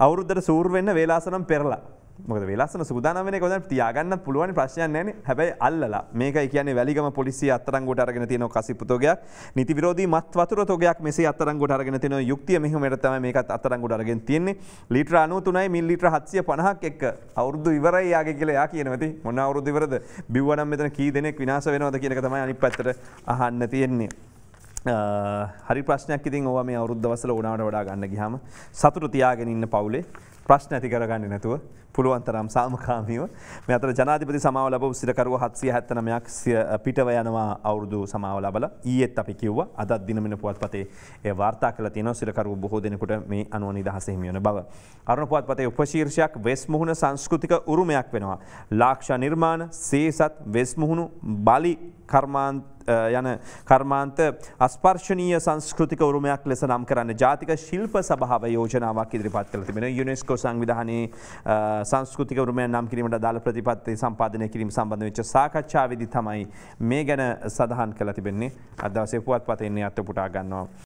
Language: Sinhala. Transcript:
අවුරුද්දට සූර් වෙන්න වේලාසනම් පෙරලා. මොකද වේලාසන සූදානම් වෙන එක හොඳට තියාගන්න පුළුවන් ප්‍රශ්නයක් නැහැ නේ. හැබැයි අල්ලලා. මේකයි කියන්නේ වැලිගම පොලිසිය අත්තරංගුවට අරගෙන තියෙන කසිපුතෝගයක්. නීති විරෝධී මත් වතුර තෝගයක් මෙසේ අත්තරංගුවට අරගෙන තියෙන යුක්තිය මෙහෙමකට තමයි මේකත් අත්තරංගුවට අරගෙන තියෙන්නේ. ලීටර 93යි මිලිලීටර 750ක් එක්ක අවුරුදු ඉවරයි යාගේ කියලා යා කියනවා ඉතින්. මොන අවුරුදු ඉවරද? බිව්වනම් මෙතන කී දෙනෙක් විනාශ වෙනවද කියන එක තමයි අනිත් පැත්තට අහන්න තියෙන්නේ. හරි ප්‍රශ්නයක් ඉතින් ඕවා මේ අවුරුද්ද දවසල ඕනවට වඩා ගන්න ගියාම සතුටු තියාගෙන ඉන්න පවුලේ ප්‍රශ්න ඇති කරගන්නේ නැතුව පුළුවන් තරම් සාමකාමීව මේ අතර ජනාධිපති සමාව ලැබු සිරකරුව 779ක් පිටව යනවා අවුරුදු සමාව ලැබලා ඊයේත් අපි කිව්වා අදත් දිනමින පුවත්පතේ ඒ වාර්තා කරලා තියෙනවා සිරකරුව බොහෝ දිනකට මේ 99000 හිමි වෙන බව අරුණ පුවත්පතේ උපශීර්ෂයක් වෙස්මුහුණ සංස්කෘතික උරුමයක් වෙනවා ලාක්ෂ නිර්මාණ සේසත් වෙස්මුහුණු බලි කර්මාන්ත යන කර්මාන්ත අස්පර්ශනීය සංස්කෘතික උරුමයක් ලෙස නම් කරන්න ජාතික ශිල්ප සභාව යෝජනාවක් ඉදිරිපත් කළ තිබෙනවා යුනෙස්කෝ සංවිධානයේ සංස්කෘතික උරුමයක් නම් කිරීමට අදාළ ප්‍රතිපත්ති සම්පාදනය කිරීම සම්බන්ධ වෙච්ච සාකච්ඡාවේදී තමයි මේ ගැන සඳහන් කළ තිබෙන්නේ අද දවසේ පුවත්පතේ අත්පුටා ගන්නවා